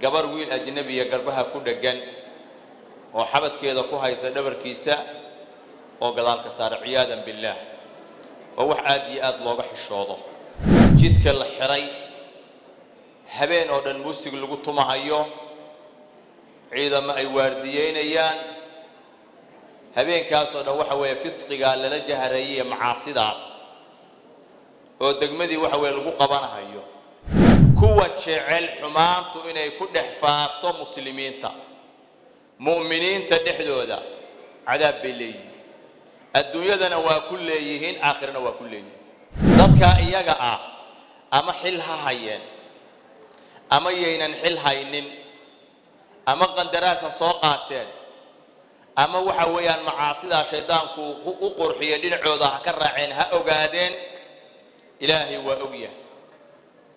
gabar wiil ajnabiya garbaha ku dhagan oo xabadkeeda ku haysa dhabarkiisa oo gadaalka saar ciidan billah oo wax aadi aad looga xishoodo jidka la xiray habeen oo dhan musig lagu tumahayo ciidama ay waardiyeynayaan habeenkaas oo dhan waxa way fisqiga lala jahareeyay macaasidaas oo degmadii waxa way lagu qabanayo kuwa jecel xumaantu inay ku dhex faafto muslimiinta mu'miniinta dhexdooda cadaab bay leeyihiin adduunyadana waa ku leeyihiin aakhirana waa ku leeyihiin dadka iyaga ah ama xil ha hayeen ama yeenan xil haynin ama qandaraas soo qaateen ama waxa weeyaan macaasida shaydaanku u qurxiye dhinacooda ka raaceen ha ogaadeen ilaahi waa ogiya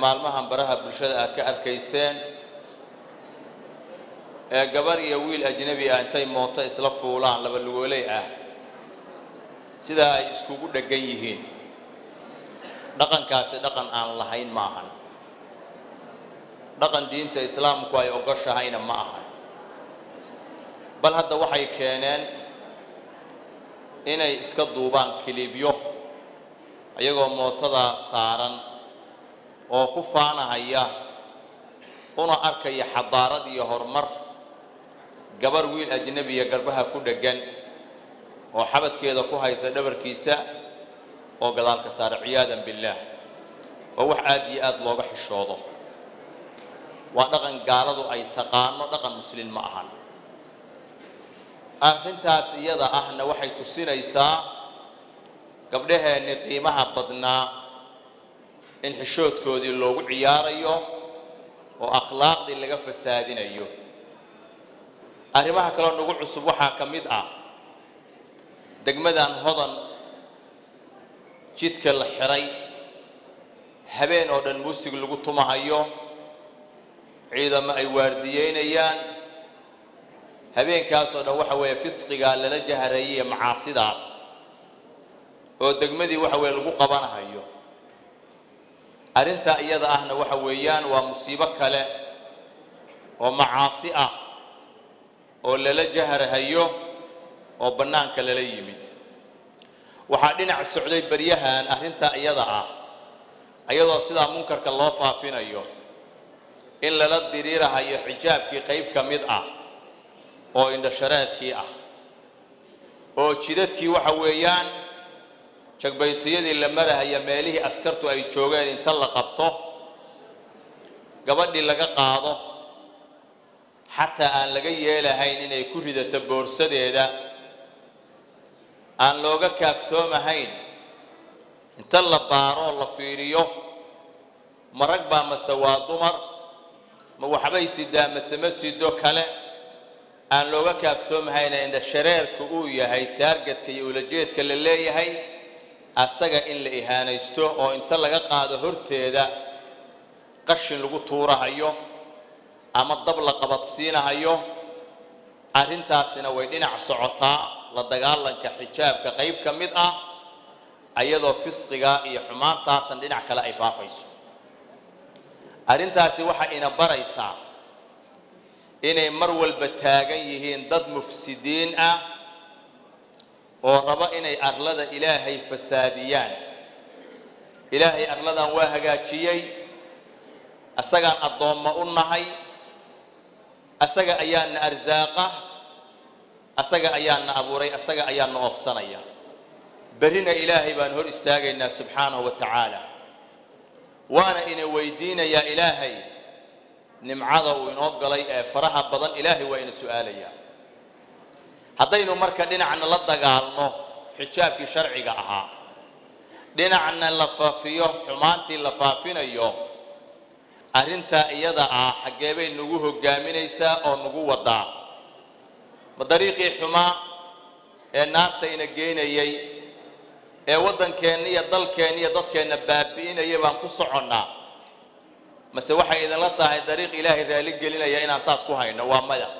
معلمهم براها برشادة كأركيسان قبل يويل أجنبي أنتي معتضى إسلا فولان لبلغوا إليه سيدا يسكوكو دقيهين دقن كاسي دقن آن لهين معهن dhaqan diinta islaamku ay ogashahayna ma aha bal hadda waxay keeneen inay iska duubaan kilibyo ayagoo mootada saaran oo ku faanahaya una arkaya xadaarad iyo hormar gabar wiil ajnabiya garbaha ku dhagan oo xabadkeeda ku haysa dhabarkiisa oo gadaalka saar ciidan billah oo wax aad iyo aad looga xishoodo ودغن قالوا أي تقانو دغن مسلم معهن أنت سيدا أهنا وحي تسير إيسا قبلها نقيمها بدنا إن حشوت كودي اللو عيار أيو وأخلاق دي اللي قفل سادين أيو أهرمها كلون نقول عصبوحا كمدعا دقمدان هضن جيتك الحري هبين ودن موسيق اللي قطمها أيو ciidama ay waardiyeynayaan habeenkaas oo dhan waxa way fisqiga lala jahareeyay macaasidaas oo degmadii waxa way lagu qabanayo arinta iyada ahna waxa weeyaan waa musiibo kale oo macaasi ah oo lala jaharahayo oo banaanka lala yimid waxa dhinac socday bariyahan arinta iyada ah ayadoo sida munkarka loo faafinayo إن للا ديريرا هاي حجاب كي قيب كميد أو إن دشرات كي أو تشيدت كي وحويان شك بيتيد اللي مرة هاي ماليه أسكرتو أي تشوغان إن تلا قبطه قبضي لقا قاضه حتى أن لقا يالا هاين إن يكون دا تبورسة دا أن لوغا كافتوما هاين إن تلا بارو الله فيريو مرق باما سوا دمر ما وحبي سيدا مسمى سيدو كلا أن لوجا كافتوم هاي إن الشرير كوي هاي تارجت كي ولجيت كل اللي هاي السجا إن لإهانة يستو أو إن تلقى قاعدة هرتي دا قش لوجو طورة هايو أما الضبلة قبطسينا هايو أرنتا سنا ويدين عصعطا لدجال لك حجاب كقيب كمدة أيضا في الصقاء يحمى تاسن دين عكلا إفافيسو arintaasi waxa ina baraysa inay mar walba taagan yihiin dad mufsidiin ah oo raba inay arlada ilaahay fasaadiyaan ilaahay arladan waa hagaajiyay asaga adooma u nahay asaga ayaana arzaaqa asaga ayaana abuuray asaga ayaana oofsanaya barina ilaahay baan hor istaagaynaa subhanahu wa ta'ala وانا ان ويدين يا الهي نمعده وينوب غلي فرحا بدل الهي وان سؤاليا هدينو marka dhinacna la dagaalmo xijaabki sharciiga aha dhinacna la faafiyo xumaantii la faafinayo arinta iyada ah xageebay nagu hogaaminaysa oo nagu wada ودريقي حما النار تين الجيني ودن كانية ضل كانية ضد كان بابين يبان قصعنا مسوحة إذا لطع الطريق إلهي ذلك لنا يا إن أساس كوهاي نوام ماذا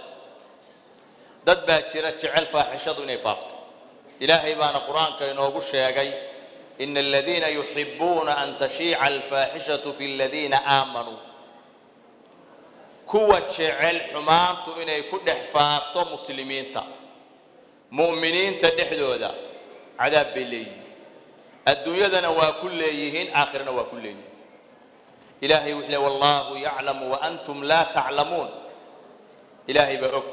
ضد باتشرت شعل فاحشة نيفافت إلهي بان القرآن كي نوقش يا جاي إن الذين يحبون أن تشيع الفاحشة في الذين آمنوا كوة شعل حمامته إن يكون حفافته مسلمين تا مؤمنين تدحدوا ذا عذاب بالليل الدنيا ذا وكليهن آخرنا وكليهن إلهي وحده والله يعلم وأنتم لا تعلمون إلهي بأوك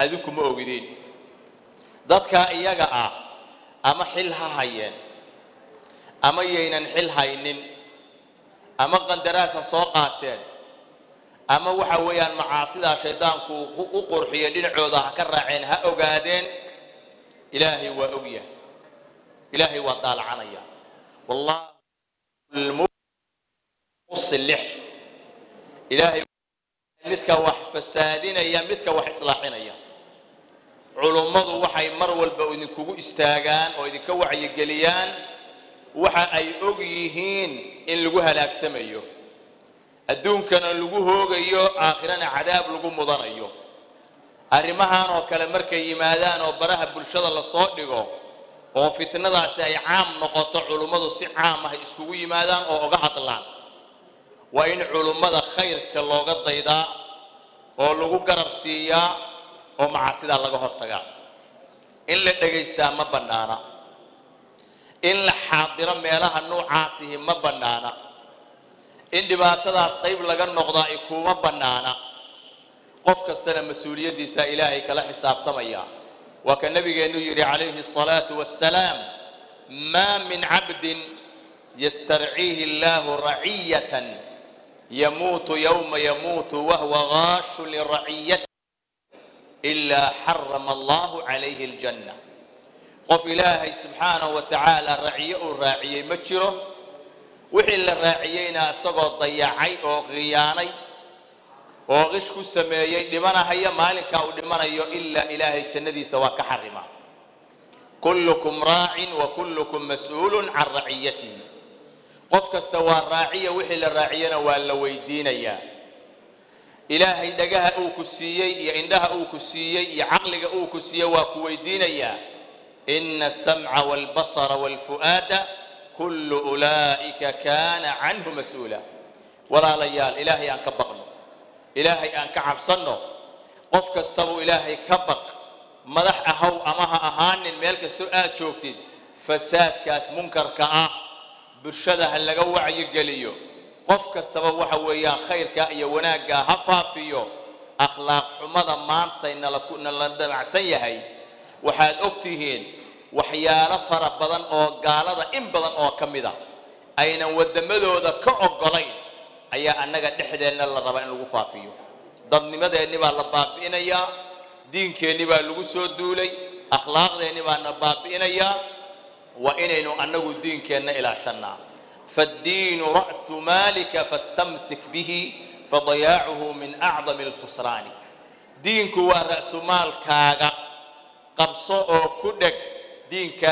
أذكم أوجدين ضدك إياك أما حلها هين أما يين حلها ينن أما قندراسة صوقاتين أما وحويان معاصي الشيطان وقرحية لنعوضها كراعينها أوجادين إلهي وأوجيه إلهي وطال عنيا والله المصلح إلهي مدك وحفسادين أيام مدك وحصلاحين أيام علماء وحي مروا البؤن كوجو استاجان أو يدك وعي الجليان وحي أوجيهين إن لجوها لا كسميو الدون كان لجوه أوجيو آخرنا عذاب لجو مضانيو أرمها وكلام مركي مادان وبرها بالشذا للصادقة وفتنة ذا سيعام نقطع علماء سيعام هيسكوي مادان أو قحط الله وإن علماء خير كاللغة ضيدا أو لجو قربسية oo macaasida laga hortaga in la dhageystaa ma banaana in la xaadiro meelaha noocaasihi ma banaana in dhibaatadaas qayb laga noqdo ay kuma banaana qof kasta mas'uuliyadiisa ilaahay kala xisaabtamaya wa ka nabigeenu yiri alayhi salatu wassalaam ma min abdin yastar'ihi allah ra'iyatan yamutu yawma yamutu wa huwa ghashu lira'iyati إلا حرم الله عليه الجنة قف إلهي سبحانه وتعالى رعي الراعي مجره وحل الراعيين سقط ضياعي أو غياني أو غشك السمايين لمن هي مالك أو لمن إلا إلهي الجنة سواك حرمه كلكم راع وكلكم مسؤول عن رعيته قف كستوى الراعي وحل الراعيين والويدين إياه إلهي دجاها أو كسية يا إندها أو كسية يا عقلك أو كسية وكويدين يا إن السمع والبصر والفؤاد كل أولئك كان عنه مسؤولا ولا ليال إلهي أن كبقنا إلهي أن كعب صنو قف كستو إلهي كبق مدح أهو أمها أهان ملك السؤال شوفتي فساد كاس منكر كأه برشدها اللي جوع يجليو قف كاستبا waxa weeyaan khayrka iyo wanaaga ha faafiyo akhlaaq xumada maanta in la ku la damacsan yahay waxaad ogtihiin waxyaalo fara badan oo gaalada in badan oo kamida ayna wadamadooda ka ogolayn ayaa anaga dhexdeena la raba in lagu faafiyo dadnimadeena baa la baabiinaya diinkeena baa lagu soo duulay akhlaaqdeena baa na baabiinaya wa inaynu anagu diinkeena ilaashanaa فالدين رأس مالك فاستمسك به فضياعه من أعظم الخسران دينك ورأس مالك قبصه كدك دينك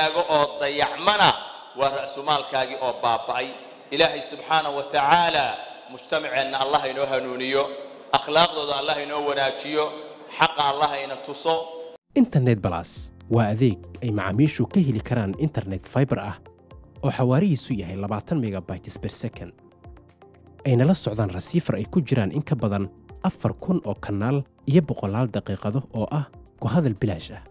ضيع منا ورأس مالك أو بابعي إلهي سبحانه وتعالى مجتمع أن الله ينوها نونيو أخلاق الله ينوها ناتيو حق الله ينتصو إنترنت بلاس وأذيك أي معاميشو كهلي كران إنترنت فايبر oo xawaarihiisu yahay 20 megabytes per second ayna la socdaan receiver ay ku jiraan in ka badan 4000 oo kanaal iyo 100 daqiiqado oo ah ku hadal bilaash ah.